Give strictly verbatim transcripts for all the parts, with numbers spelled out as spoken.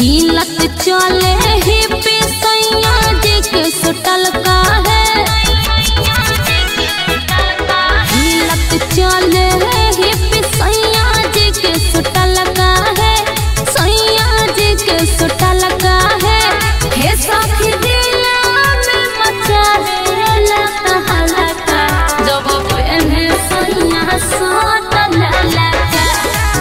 हिलत चले ही पे सैया जेक सुटल का है, हिलत चले ही पे सैया जेक सुटल का है, सैया जेक सुटल का है। हे साथी दिलवा में मचा रेला तहला का जब पहने सैया सोतल ला का।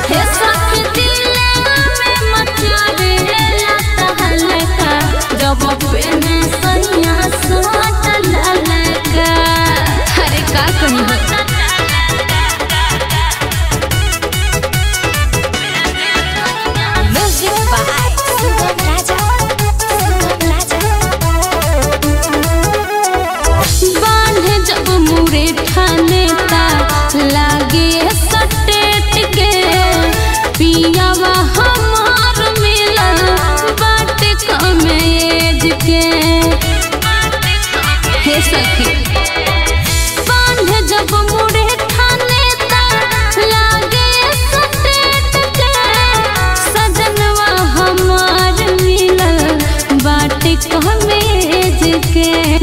हे साथी दिलवा में मचा रेला तहला का जब पहने सैया सोतल ला का। अरे का कनी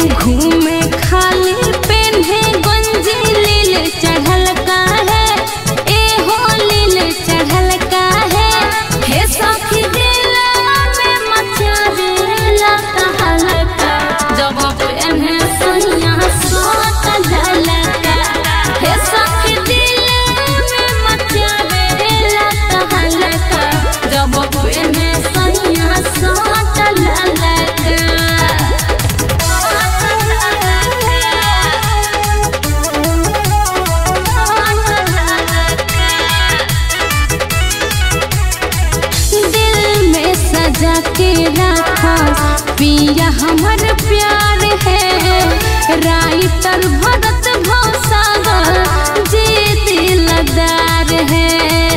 घूमे खाली पेन्हे गंजी लील चढ़ल का है, ए हो लील चढ़ल का है। हे साथी दिलवा में मचा रेला तहल का जब पेन्हे सैया सोतल का। हे साथी दिलवा में मचा रेला तहल का जब पेन्हे सैया सोतल का। जाके रखा पिया हमर प्यार है, राइटर भरत भव सागर जी दिलदार है।